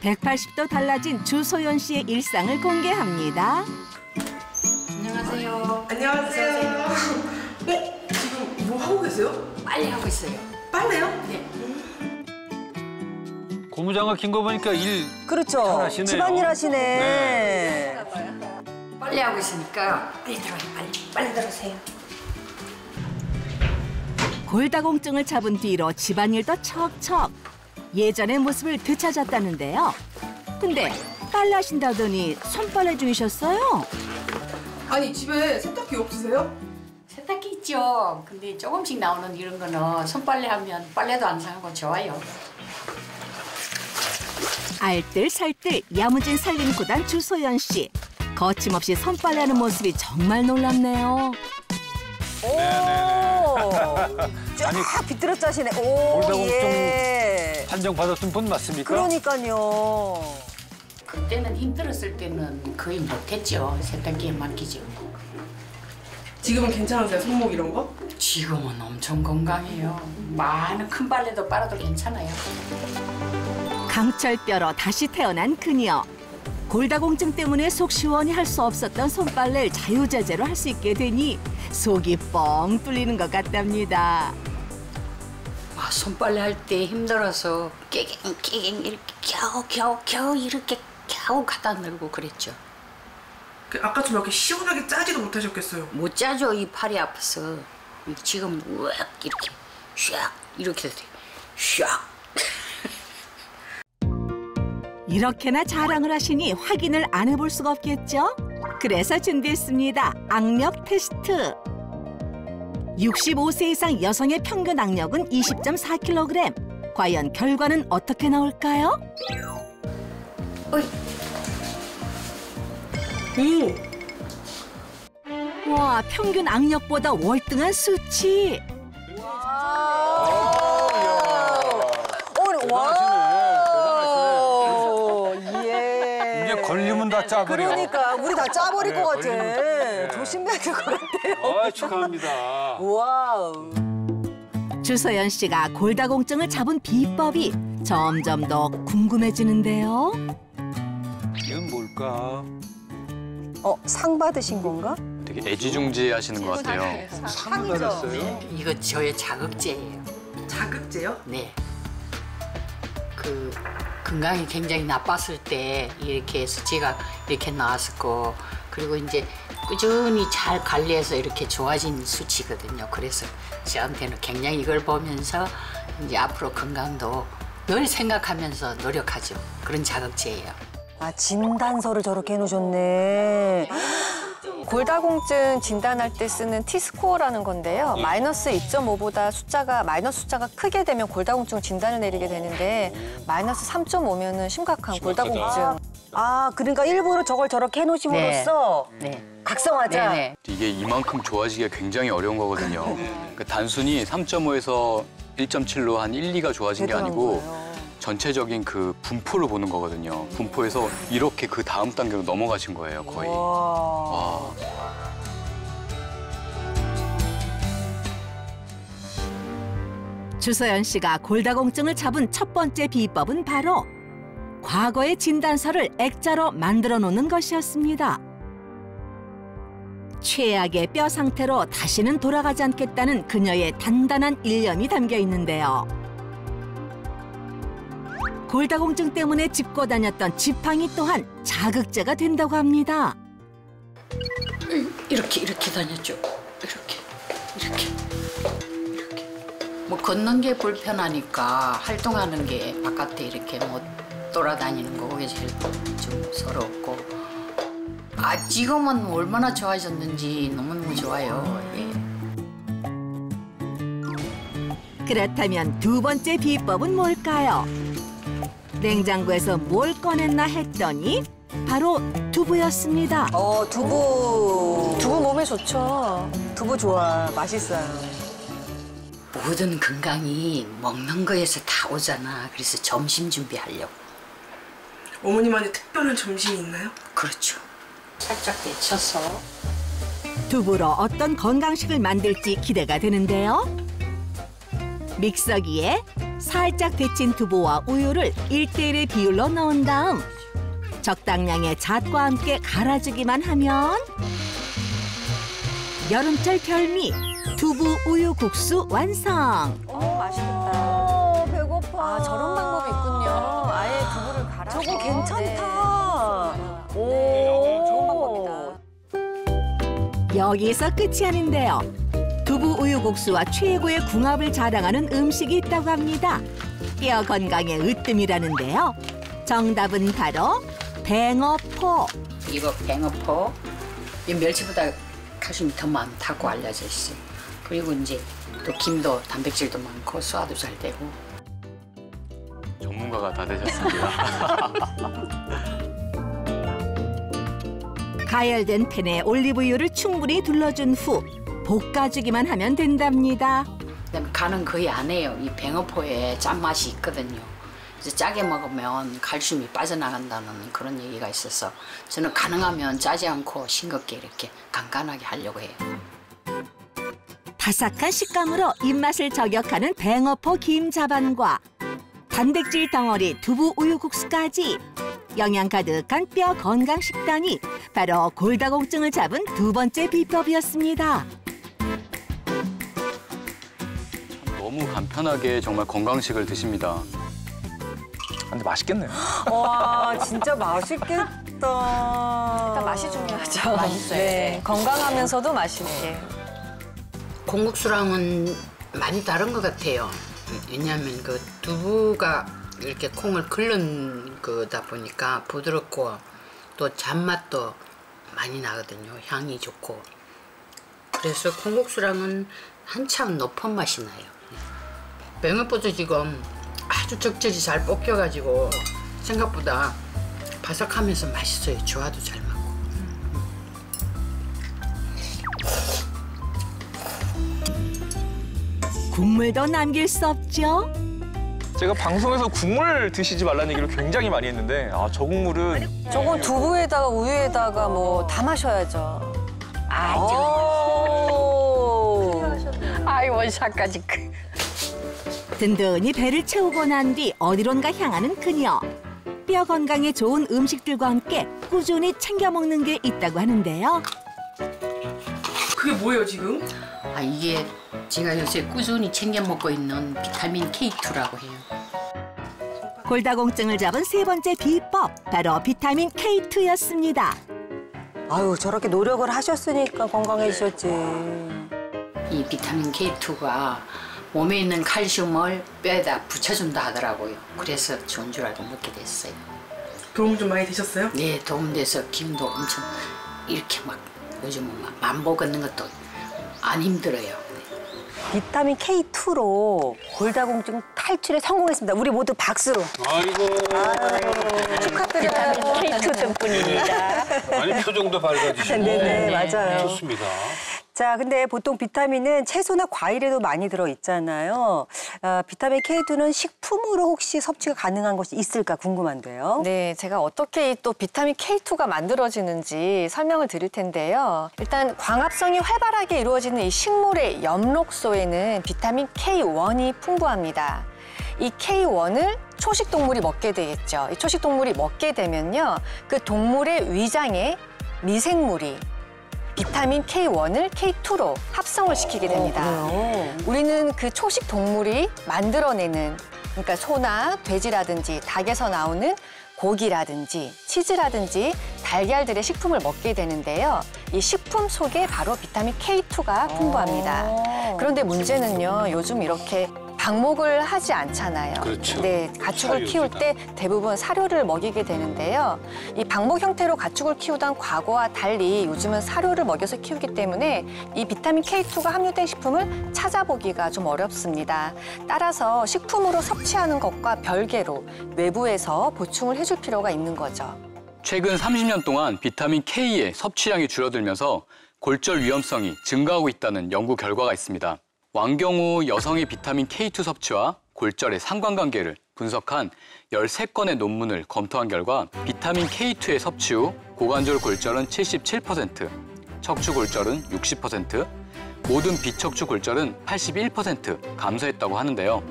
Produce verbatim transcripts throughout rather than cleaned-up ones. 백팔십 도 달라진 주소연 씨의 일상을 공개합니다. 안녕하세요. 안녕하세요. 어? 지금 뭐 하고 계세요? 빨래 하고 있어요. 빨래요? 네. 고무장갑 낀 거 보니까 일 그렇죠. 잘하시네요. 집안일 하시네. 네. 빨래 하고 있으니까 빨리 들어와요. 빨리, 빨리 들어오세요. 골다공증을 잡은 뒤로 집안일도 척척. 예전의 모습을 되찾았다는데요. 근데 빨래 하신다더니 손빨래 중이셨어요? 아니, 집에 세탁기 없으세요? 세탁기 있죠. 근데 조금씩 나오는 이런 거는 손빨래 하면 빨래도 안 상하고 좋아요. 알뜰살뜰 야무진 살림구단 주소연 씨. 거침없이 손빨래하는 모습이 정말 놀랍네요. 오, 쫙 비틀어 짜시네. 오, 예. 판정받았던 분 맞습니까? 그러니까요. 그때는 힘들었을 때는 거의 못했죠. 세탁기에 맡기죠. 지금은 괜찮으세요? 손목 이런 거? 지금은 엄청 건강해요. 많은 큰 빨래도 빨아도 괜찮아요. 강철뼈로 다시 태어난 그녀. 골다공증 때문에 속 시원히 할 수 없었던 손빨래를 자유자재로 할 수 있게 되니 속이 뻥 뚫리는 것 같답니다. 아, 손빨래 할 때 힘들어서 깨갱 깨갱 이렇게 겨우 겨우 겨우 이렇게 겨우 갖다 늘고 그랬죠. 아까처럼 이렇게 시원하게 짜지도 못하셨겠어요? 못 짜죠. 이 팔이 아파서. 지금은 왜 이렇게 샥 이렇게 돼요. 샥. 이렇게나 자랑을 하시니 확인을 안 해볼 수가 없겠죠? 그래서 준비했습니다. 악력 테스트. 육십오 세 이상 여성의 평균 악력은 이십 점 사 킬로그램. 과연 결과는 어떻게 나올까요? 어이. 오. 와, 평균 악력보다 월등한 수치. 와. 짜버려. 그러니까 우리 다 짜버릴 네, 것 같아. 네. 조심해야 될 것 같아요. 아, 축하합니다. 와우. 주소연 씨가 골다공증을 잡은 비법이 점점 더 궁금해지는데요. 이건 뭘까? 어, 상 받으신 건가? 되게 애지중지하시는 것 같아요. 상 받았어요? 네, 이거 저의 자극제예요. 자극제요? 네. 그. 건강이 굉장히 나빴을 때 이렇게 수치가 이렇게 나왔었고, 그리고 이제 꾸준히 잘 관리해서 이렇게 좋아진 수치거든요. 그래서 저한테는 굉장히 이걸 보면서 이제 앞으로 건강도 늘 생각하면서 노력하죠. 그런 자극제예요. 아, 진단서를 저렇게 해놓으셨네. 골다공증 진단할 때 쓰는 티 스코어라는 건데요. 마이너스 이 점 오보다 숫자가 마이너스 숫자가 크게 되면 골다공증 진단을 내리게 되는데 마이너스 삼 점 오면은 심각한 심각하다. 골다공증. 아, 그러니까 일부러 저걸 저렇게 해놓으심으로써 네. 네. 각성하자. 네네. 이게 이만큼 좋아지기가 굉장히 어려운 거거든요. 그러니까 단순히 삼 점 오에서 일 점 칠로 한 일, 이가 좋아진 게 아니고 거예요. 전체적인 그 분포를 보는 거거든요. 분포에서 이렇게 그 다음 단계로 넘어가신 거예요, 거의. 와. 와. 주소연 씨가 골다공증을 잡은 첫 번째 비법은 바로 과거의 진단서를 액자로 만들어 놓는 것이었습니다. 최악의 뼈 상태로 다시는 돌아가지 않겠다는 그녀의 단단한 일념이 담겨 있는데요. 골다공증 때문에 짚고 다녔던 지팡이 또한 자극제가 된다고 합니다. 이렇게 이렇게 다녔죠. 이렇게 이렇게 이렇게. 뭐 걷는 게 불편하니까 활동하는 게 바깥에 이렇게 뭐 돌아다니는 거 그게 제일 좀 서럽고. 아, 지금은 얼마나 좋아졌는지 너무너무 좋아요. 예. 그렇다면 두 번째 비법은 뭘까요? 냉장고에서 뭘 꺼냈나 했더니 바로 두부였습니다. 어, 두부. 두부 몸에 좋죠. 두부 좋아. 맛있어요. 모든 건강이 먹는 거에서 다 오잖아. 그래서 점심 준비하려고. 어머님한테 특별한 점심이 있나요? 그렇죠. 살짝 데쳐서. 두부로 어떤 건강식을 만들지 기대가 되는데요. 믹서기에 살짝 데친 두부와 우유를 일 대 일의 비율로 넣은 다음 적당량의 잣과 함께 갈아주기만 하면 여름철 별미 두부 우유 국수 완성! 오, 맛있겠다. 오, 배고파. 아, 저런 방법이 있군요. 아예 두부를 갈아서. 저거 괜찮다. 네. 오, 네, 좋은 방법이다. 여기서 끝이 아닌데요. 두부 우유 국수와 최고의 궁합을 자랑하는 음식이 있다고 합니다. 뼈 건강에 으뜸이라는데요. 정답은 바로 뱅어포. 이거 뱅어포, 이 멸치보다 칼슘이 더 많다고 알려져 있어요. 그리고 이제 또 김도 단백질도 많고 소화도 잘 되고. 전문가가 다 되셨습니다. 가열된 팬에 올리브유를 충분히 둘러준 후 볶아주기만 하면 된답니다. 간은 거의 안 해요. 이 뱅어포에 짠맛이 있거든요. 이제 짜게 먹으면 칼슘이 빠져나간다는 그런 얘기가 있어서 저는 가능하면 짜지 않고 싱겁게 이렇게 간간하게 하려고 해요. 바삭한 식감으로 입맛을 저격하는 뱅어포 김자반과 단백질 덩어리 두부 우유국수까지 영양 가득한 뼈 건강 식단이 바로 골다공증을 잡은 두 번째 비법이었습니다. 너무 간편하게 정말 건강식을 드십니다. 근데 맛있겠네요. 와, 진짜 맛있겠다. 일단 맛이 중요하죠. 맛있어요. 네, 건강하면서도 맛있게. 콩국수랑은 많이 다른 것 같아요. 왜냐하면 그 두부가 이렇게 콩을 긁는 거다 보니까 부드럽고 또 잔맛도 많이 나거든요. 향이 좋고. 그래서 콩국수랑은 한참 높은 맛이 나요. 뱅어포도 지금 아주 적절히 잘 볶여가지고 생각보다 바삭하면서 맛있어요. 조화도 잘 맞고. 국물도 남길 수 없죠. 제가 방송에서 국물 드시지 말라는 얘기를 굉장히 많이 했는데 아, 저 국물은 저건 두부에다가 우유에다가 뭐 다 마셔야죠. 아주 아이 원샷까지. 든든히 배를 채우고 난 뒤 어디론가 향하는 그녀. 뼈 건강에 좋은 음식들과 함께 꾸준히 챙겨 먹는 게 있다고 하는데요. 그게 뭐예요, 지금? 아, 이게 제가 요새 꾸준히 챙겨 먹고 있는 비타민 케이 투라고 해요. 골다공증을 잡은 세 번째 비법, 바로 비타민 케이 투였습니다. 아유, 저렇게 노력을 하셨으니까 건강해지셨지. 이 비타민 케이 투가 몸에 있는 칼슘을 뼈에다 붙여준다 하더라고요. 그래서 좋은 줄 알고 먹게 됐어요. 도움 좀 많이 되셨어요? 네, 도움돼서 기운도 엄청 이렇게 막 요즘은 막 만보 걷는 것도 안 힘들어요. 비타민 케이 투로 골다공증 탈출에 성공했습니다. 우리 모두 박수로. 아이고. 아유, 축하드려요. 비타민 케이 투 덕분입니다. 아니, 표정도 밝아지시고. 네네, 맞아요. 좋습니다. 자, 근데 보통 비타민은 채소나 과일에도 많이 들어있잖아요. 아, 비타민 케이 투는 식품으로 혹시 섭취가 가능한 것이 있을까 궁금한데요. 네, 제가 어떻게 또 비타민 케이 투가 만들어지는지 설명을 드릴 텐데요. 일단 광합성이 활발하게 이루어지는 이 식물의 엽록소에는 비타민 케이 원이 풍부합니다. 이 케이 원을 초식동물이 먹게 되겠죠. 이 초식동물이 먹게 되면요. 그 동물의 위장에 미생물이 비타민 케이 원을 케이 투로 합성을 시키게 됩니다. 오, 우리는 그 초식 동물이 만들어내는, 그러니까 소나 돼지라든지 닭에서 나오는 고기라든지 치즈라든지 달걀들의 식품을 먹게 되는데요. 이 식품 속에 바로 비타민 케이 투가 풍부합니다. 그런데 문제는요, 요즘 이렇게 방목을 하지 않잖아요. 그렇죠. 네, 가축을 사료지다. 키울 때 대부분 사료를 먹이게 되는데요. 이 방목 형태로 가축을 키우던 과거와 달리 요즘은 사료를 먹여서 키우기 때문에 이 비타민 케이 투가 함유된 식품을 찾아보기가 좀 어렵습니다. 따라서 식품으로 섭취하는 것과 별개로 외부에서 보충을 해줄 필요가 있는 거죠. 최근 삼십 년 동안 비타민 K의 섭취량이 줄어들면서 골절 위험성이 증가하고 있다는 연구 결과가 있습니다. 왕경호 여성의 비타민 케이 투 섭취와 골절의 상관관계를 분석한 십삼 건의 논문을 검토한 결과 비타민 케이 투의 섭취 후 고관절 골절은 칠십칠 퍼센트, 척추 골절은 육십 퍼센트, 모든 비척추 골절은 팔십일 퍼센트 감소했다고 하는데요.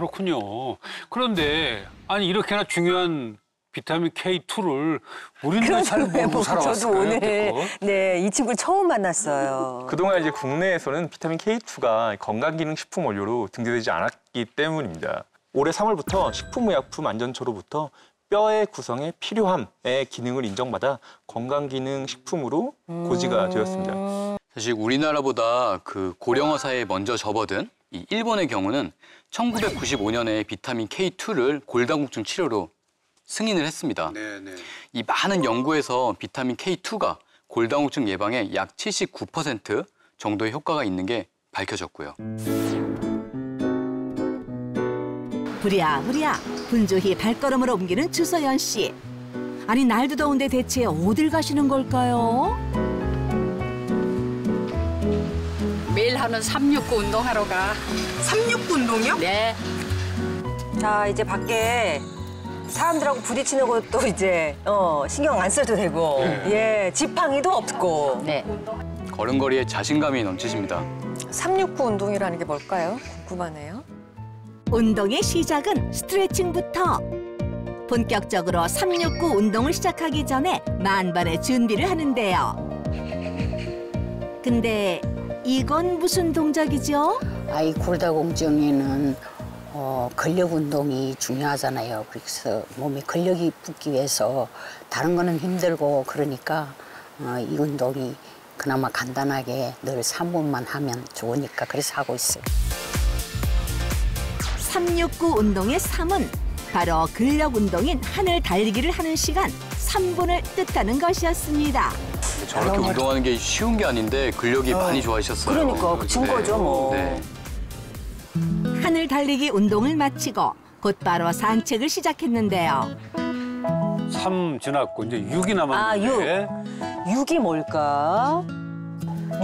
그렇군요. 그런데 아니 이렇게나 중요한 비타민 케이 투를 우리는 잘 모르고 살아왔을까요? 저도 오늘 네, 이 친구를 처음 만났어요. 그동안 이제 국내에서는 비타민 케이 투가 건강기능식품 원료로 등재되지 않았기 때문입니다. 올해 삼월부터 식품의약품안전처로부터 뼈의 구성에 필요함의 기능을 인정받아 건강기능식품으로 고지가 음... 되었습니다. 사실 우리나라보다 그 고령화 사회에 먼저 접어든 이 일본의 경우는 천구백구십오 년에 비타민 케이 투를 골다공증 치료로 승인을 했습니다. 네네. 이 많은 연구에서 비타민 케이 투가 골다공증 예방에 약 칠십구 퍼센트 정도의 효과가 있는 게 밝혀졌고요. 부랴부랴 분주히 발걸음을 옮기는 주소연 씨. 아니 날도 더운데 대체 어딜 가시는 걸까요? 매일 하는 삼육구 운동하러 가. 삼육구 운동이요? 네. 자 이제 밖에 사람들하고 부딪히는 것도 이제 어, 신경 안 써도 되고 네. 예 지팡이도 없고 네. 걸음걸이에 자신감이 넘치십니다. 삼육구 운동이라는 게 뭘까요? 궁금하네요. 운동의 시작은 스트레칭부터. 본격적으로 삼육구 운동을 시작하기 전에 만반의 준비를 하는데요. 근데 이건 무슨 동작이죠? 아이 골다공증에는 어, 근력 운동이 중요하잖아요. 그래서 몸에 근력이 붙기 위해서 다른 거는 힘들고 그러니까 어, 이 운동이 그나마 간단하게 늘 삼 분만 하면 좋으니까 그래서 하고 있어요. 삼육구 운동의 삼은 바로 근력 운동인 하늘 달리기를 하는 시간 삼 분을 뜻하는 것이었습니다. 저렇게 아, 운동하는 게 쉬운 게 아닌데 근력이 어, 많이 좋아지셨어요. 그러니까 그친 네. 거죠 뭐. 네. 하늘 달리기 운동을 마치고 곧바로 산책을 시작했는데요. 삼 지났고 이제 육이 남았는데. 아, 육. 육이 뭘까?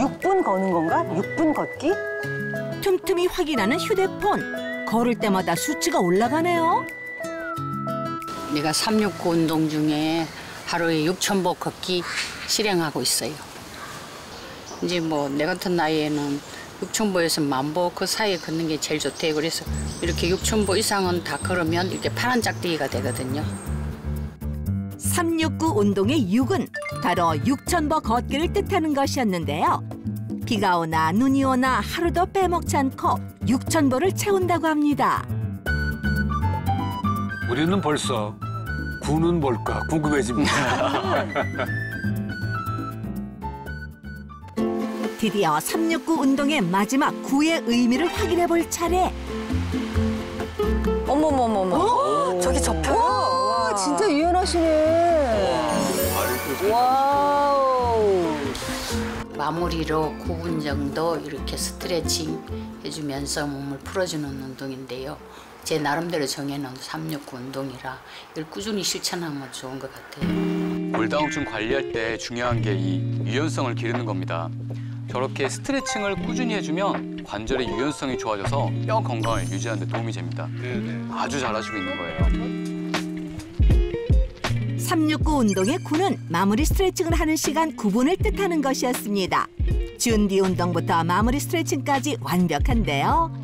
육 분 거는 건가? 육 분 걷기? 틈틈이 확인하는 휴대폰. 걸을 때마다 수치가 올라가네요. 내가 삼육구 운동 중에 하루에 육천 보 걷기 실행하고 있어요. 이제 뭐 내 같은 나이에는 육천 보에서 만 보 그 사이에 걷는 게 제일 좋대요. 그래서 이렇게 육천 보 이상은 다 걸으면 이렇게 파란 짝대기가 되거든요. 삼육구 운동의 육은 바로 육천 보 걷기를 뜻하는 것이었는데요. 비가 오나 눈이 오나 하루도 빼먹지 않고 육천 보를 채운다고 합니다. 우리는 벌써 구는 뭘까 궁금해집니다. 드디어 삼육구 운동의 마지막 구의 의미를 확인해 볼 차례. 어머머머머. 어? 저기 접혀요. 와, 진짜 유연하시네. 와우. 마무리로 구 분 정도 이렇게 스트레칭 해주면서 몸을 풀어주는 운동인데요. 제 나름대로 정해놓은 삼육구 운동이라 이걸 꾸준히 실천하면 좋은 것 같아요. 골다공증 관리할 때 중요한 게 이 유연성을 기르는 겁니다. 저렇게 스트레칭을 꾸준히 해주면 관절의 유연성이 좋아져서 뼈 건강을 유지하는 데 도움이 됩니다. 네네. 아주 잘하시고 있는 거예요. 삼육구 운동의 구는 마무리 스트레칭을 하는 시간 구 분을 뜻하는 것이었습니다. 준비 운동부터 마무리 스트레칭까지 완벽한데요.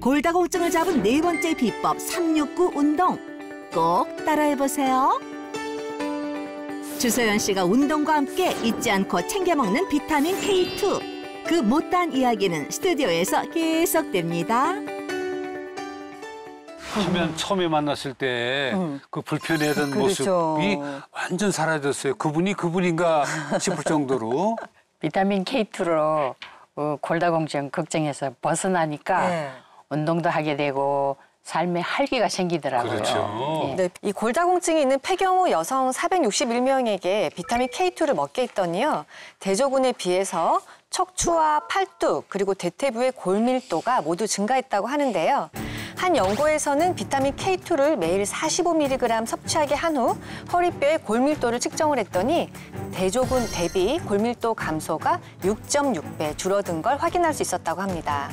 골다공증을 잡은 네 번째 비법 삼육구 운동. 꼭 따라해보세요. 주소연 씨가 운동과 함께 잊지 않고 챙겨 먹는 비타민 케이 투. 그 못다한 이야기는 스튜디오에서 계속됩니다. 하면 처음에 만났을 때 그 불편해하던 그렇죠. 모습이 완전 사라졌어요. 그분이 그분인가 싶을 정도로. 비타민 케이 투로 골다공증 걱정에서 벗어나니까 네. 운동도 하게 되고 삶에 활기가 생기더라고요. 그렇죠. 네. 이 골다공증이 있는 폐경후 여성 사백육십일 명에게 비타민 케이 투를 먹게 했더니요. 대조군에 비해서 척추와 팔뚝 그리고 대퇴부의 골밀도가 모두 증가했다고 하는데요. 한 연구에서는 비타민 케이 투를 매일 사십오 밀리그램 섭취하게 한 후 허리뼈의 골밀도를 측정을 했더니 대조군 대비 골밀도 감소가 육 점 육 배 줄어든 걸 확인할 수 있었다고 합니다.